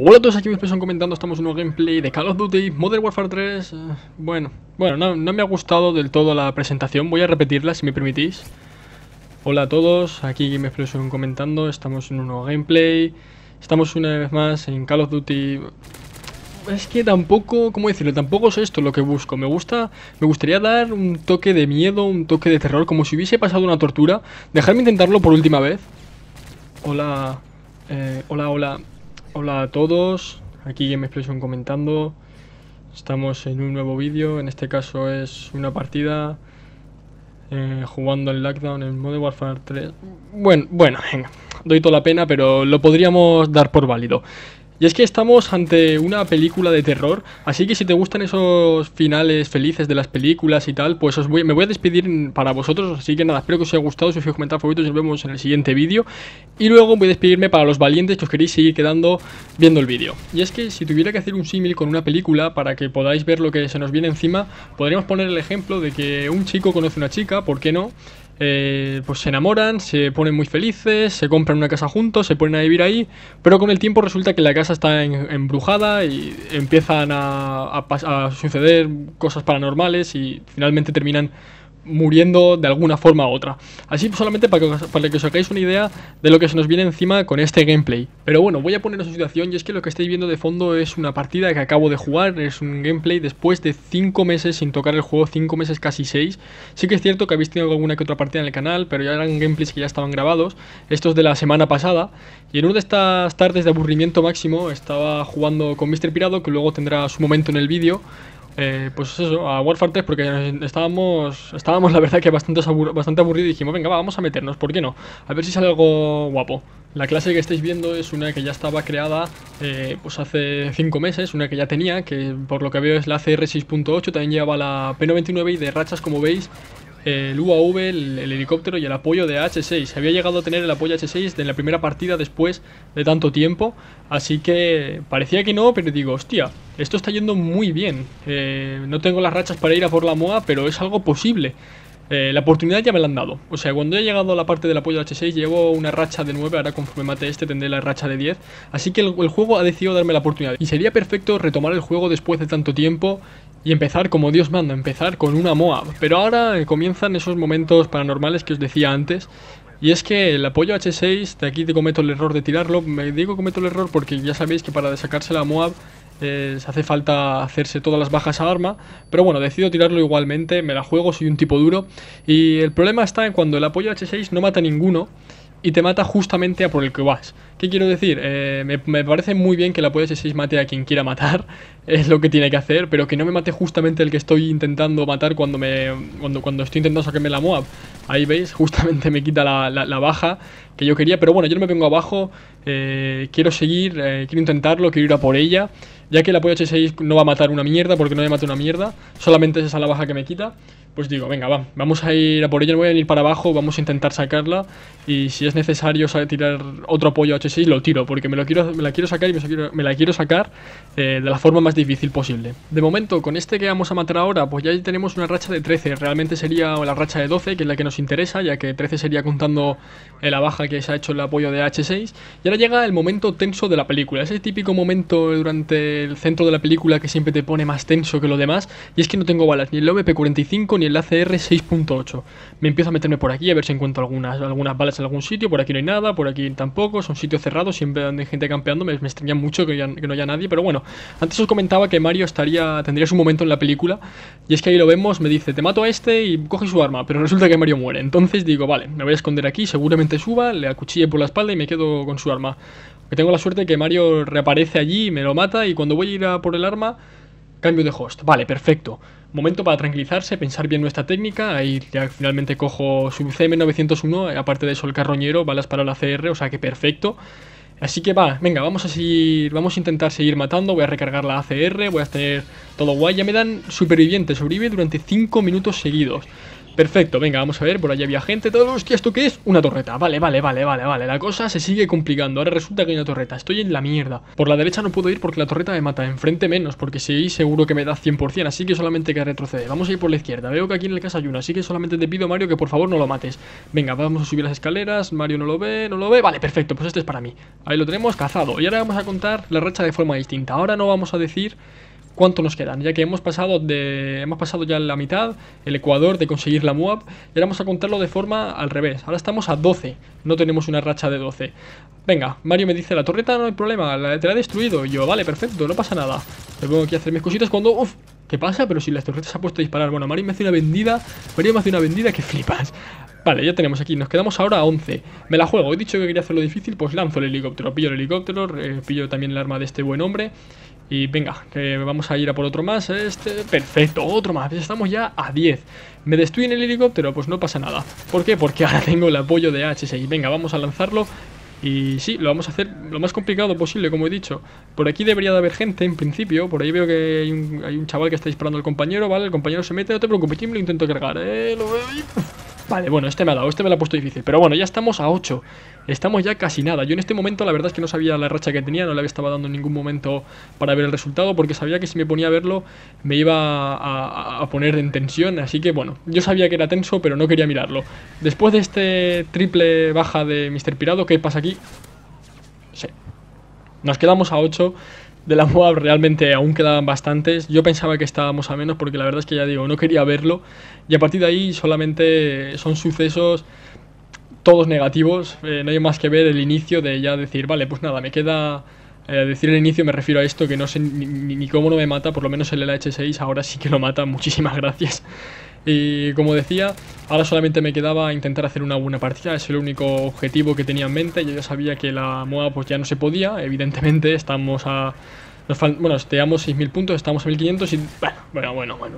Hola a todos, aquí MisPirado comentando, estamos en un gameplay de Call of Duty Modern Warfare 3. Bueno, no me ha gustado del todo la presentación, voy a repetirla si me permitís. Hola a todos, aquí MisPirado comentando, estamos en un nuevo gameplay. Estamos una vez más en Call of Duty. Es que tampoco, ¿cómo decirlo? Tampoco es esto lo que busco. Me gustaría dar un toque de miedo, un toque de terror, como si hubiese pasado una tortura. Dejadme intentarlo por última vez. Hola, hola a todos. Aquí GamesXplosioN comentando. Estamos en un nuevo vídeo. En este caso es una partida jugando en Lockdown en Modern Warfare 3. Bueno, venga. Doy toda la pena, pero lo podríamos dar por válido. Y es que estamos ante una película de terror, así que si te gustan esos finales felices de las películas y tal, pues me voy a despedir para vosotros, así que nada, espero que os haya gustado, si os comentáis favoritos, nos vemos en el siguiente vídeo, y luego voy a despedirme para los valientes que os queréis seguir quedando viendo el vídeo. Y es que si tuviera que hacer un símil con una película para que podáis ver lo que se nos viene encima, podríamos poner el ejemplo de que un chico conoce a una chica, ¿por qué no? Pues se enamoran, se ponen muy felices, se compran una casa juntos, se ponen a vivir ahí, pero con el tiempo resulta que la casa está embrujada y empiezan a suceder cosas paranormales y finalmente terminan muriendo de alguna forma u otra. Así pues, solamente para que os hagáis una idea de lo que se nos viene encima con este gameplay. Pero bueno, voy a poneros en situación, y es que lo que estáis viendo de fondo es una partida que acabo de jugar, es un gameplay después de 5 meses sin tocar el juego, 5 meses casi 6. Sí que es cierto que habéis tenido alguna que otra partida en el canal, pero ya eran gameplays que ya estaban grabados, estos de la semana pasada, y en una de estas tardes de aburrimiento máximo estaba jugando con Mr. Pirado, que luego tendrá su momento en el vídeo. Pues eso, a Warfare 3, porque estábamos la verdad que bastante aburridos y dijimos, venga, vamos a meternos, ¿por qué no? A ver si sale algo guapo. La clase que estáis viendo es una que ya estaba creada pues hace 5 meses, una que ya tenía, que por lo que veo es la CR 6.8, también llevaba la P99 y de rachas, como veis, el UAV, el helicóptero y el apoyo de H6. Había llegado a tener el apoyo H6 en la primera partida después de tanto tiempo, así que parecía que no, pero digo, hostia, esto está yendo muy bien. No tengo las rachas para ir a por la MOAB, pero es algo posible. La oportunidad ya me la han dado. O sea, cuando he llegado a la parte del apoyo de H6 llevo una racha de 9, ahora conforme mate este tendré la racha de 10. Así que el juego ha decidido darme la oportunidad. Y sería perfecto retomar el juego después de tanto tiempo y empezar como Dios manda, empezar con una MOAB. Pero ahora comienzan esos momentos paranormales que os decía antes. Y es que el apoyo H6, de aquí te cometo el error de tirarlo. Me digo cometo el error porque ya sabéis que para sacarse la MOAB se hace falta hacerse todas las bajas a arma, pero bueno, decido tirarlo igualmente, me la juego, soy un tipo duro. Y el problema está en cuando el apoyo H6 no mata a ninguno y te mata justamente a por el que vas. ¿Qué quiero decir? Me parece muy bien que el apoyo H6 mate a quien quiera matar, es lo que tiene que hacer, pero que no me mate justamente el que estoy intentando matar cuando estoy intentando sacarme la MOAB. Ahí veis, justamente me quita la baja que yo quería, pero bueno, yo no me vengo abajo, quiero seguir, quiero intentarlo, quiero ir a por ella, ya que el apoyo H6 no va a matar una mierda, porque no me mata una mierda, solamente es esa la baja que me quita. Pues digo, venga, vamos a ir a por ella, no voy a venir para abajo, vamos a intentar sacarla, y si es necesario tirar otro apoyo H6 lo tiro, porque me la quiero sacar y me la quiero sacar de la forma más difícil posible. De momento, con este que vamos a matar ahora, pues ya tenemos una racha de 13, realmente sería la racha de 12, que es la que nos interesa, ya que 13 sería contando la baja que se ha hecho el apoyo de H6. Y ahora llega el momento tenso de la película, ese típico momento durante el centro de la película que siempre te pone más tenso que lo demás. Y es que no tengo balas, ni el MP45 ni el ACR 6.8. Me empiezo a meterme por aquí a ver si encuentro algunas balas en algún sitio. Por aquí no hay nada, por aquí tampoco, son sitios cerrados, siempre hay gente campeando. Me extraña mucho que no haya nadie, pero bueno. Antes os comentaba que Mario tendría su momento en la película, y es que ahí lo vemos, me dice, te mato a este y coge su arma, pero resulta que Mario muere. Entonces digo, vale, me voy a esconder aquí, seguramente suba, le acuchille por la espalda y me quedo con su arma. Que tengo la suerte que Mario reaparece allí, me lo mata, y cuando voy a ir a por el arma, cambio de host. Vale, perfecto. Momento para tranquilizarse, pensar bien nuestra técnica. Ahí ya finalmente cojo su CM901, aparte de eso el carroñero, balas para la CR, o sea que perfecto. Así que venga, vamos a intentar seguir matando. Voy a recargar la ACR, voy a tener todo guay. Ya me dan superviviente, sobrevive durante 5 minutos seguidos. Perfecto, venga, vamos a ver, por allá había gente. Todos, hostia, ¿esto qué es? Una torreta. Vale, la cosa se sigue complicando. Ahora resulta que hay una torreta, estoy en la mierda. Por la derecha no puedo ir porque la torreta me mata. Enfrente menos, porque si ahí seguro que me da 100%. Así que solamente que retrocede. Vamos a ir por la izquierda, veo que aquí en el casa hay una. Así que solamente te pido, Mario, que por favor no lo mates. Venga, vamos a subir las escaleras. Mario no lo ve, vale, perfecto, pues este es para mí. Ahí lo tenemos, cazado. Y ahora vamos a contar la racha de forma distinta. Ahora no vamos a decir cuánto nos quedan, ya que hemos pasado ya la mitad, el Ecuador, de conseguir la MOAB, y ahora vamos a contarlo de forma al revés. Ahora estamos a 12, no tenemos una racha de 12. Venga, Mario me dice, la torreta no hay problema, te la he destruido. Y yo, vale, perfecto, no pasa nada. Tengo que hacer mis cositas cuando... Uf, ¿qué pasa? Pero si la torreta se ha puesto a disparar. Bueno, Mario me hace una vendida, que flipas. Vale, ya tenemos aquí, nos quedamos ahora a 11. Me la juego, he dicho que quería hacerlo difícil, pues lanzo el helicóptero, pillo el helicóptero, pillo también el arma de este buen hombre. Y venga, que vamos a ir a por otro más. Perfecto, otro más, estamos ya a 10. ¿Me destruyen el helicóptero? Pues no pasa nada. ¿Por qué? Porque ahora tengo el apoyo de H6. Venga, vamos a lanzarlo. Y sí, lo vamos a hacer lo más complicado posible, como he dicho. Por aquí debería de haber gente, en principio. Por ahí veo que hay un chaval que está disparando al compañero, ¿vale? El compañero se mete, no te preocupes, yo me lo intento cargar, Vale, bueno, este me ha dado, este me lo ha puesto difícil. Pero bueno, ya estamos a 8. Estamos ya casi nada. Yo en este momento la verdad es que no sabía la racha que tenía. No le estaba dando en ningún momento para ver el resultado, porque sabía que si me ponía a verlo me iba a poner en tensión. Así que bueno, yo sabía que era tenso, pero no quería mirarlo. Después de este triple baja de Mr. Pirado, ¿qué pasa aquí? Sí. Nos quedamos a 8. De la MOAB realmente aún quedaban bastantes. Yo pensaba que estábamos a menos porque la verdad es que ya digo, no quería verlo. Y a partir de ahí solamente son sucesos todos negativos. No hay más que ver el inicio de ya decir, vale, pues nada, me queda... decir el inicio me refiero a esto, que no sé ni cómo no me mata, por lo menos el LH6 ahora sí que lo mata, muchísimas gracias. Y como decía, ahora solamente me quedaba intentar hacer una buena partida, es el único objetivo que tenía en mente. Yo ya sabía que la MOAB pues ya no se podía, evidentemente, estamos a... Bueno, teníamos 6.000 puntos, estamos a 1.500 y... Bueno,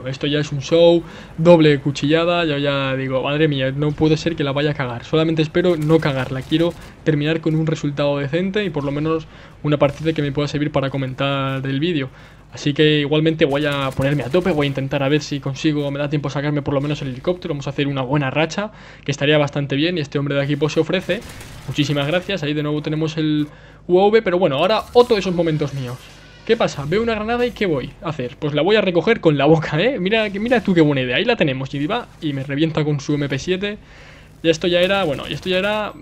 esto ya es un show, doble cuchillada, yo ya digo, madre mía, no puede ser que la vaya a cagar. Solamente espero no cagarla, quiero terminar con un resultado decente y por lo menos una partida que me pueda servir para comentar el vídeo. Así que igualmente voy a ponerme a tope, voy a intentar a ver si consigo, me da tiempo a sacarme por lo menos el helicóptero. Vamos a hacer una buena racha, que estaría bastante bien, y este hombre de aquí pues se ofrece. Muchísimas gracias, ahí de nuevo tenemos el UAV, pero bueno, ahora otro de esos momentos míos. ¿Qué pasa? Veo una granada y ¿qué voy a hacer? Pues la voy a recoger con la boca, ¿eh? Mira tú qué buena idea, ahí la tenemos, y va y me revienta con su MP7. Y esto ya era, bueno, ya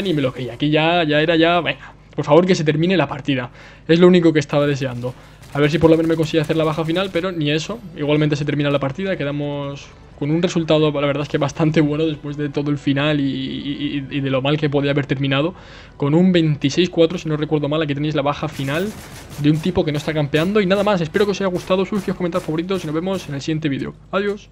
ni me lo creía, aquí ya era, venga, por favor que se termine la partida. Es lo único que estaba deseando. A ver si por lo menos me consigue hacer la baja final, pero ni eso. Igualmente se termina la partida, quedamos con un resultado, la verdad es que bastante bueno después de todo el final y de lo mal que podía haber terminado. Con un 26-4, si no recuerdo mal, aquí tenéis la baja final de un tipo que no está campeando. Y nada más, espero que os haya gustado, suscribiros, comentarios, favoritos y nos vemos en el siguiente vídeo. Adiós.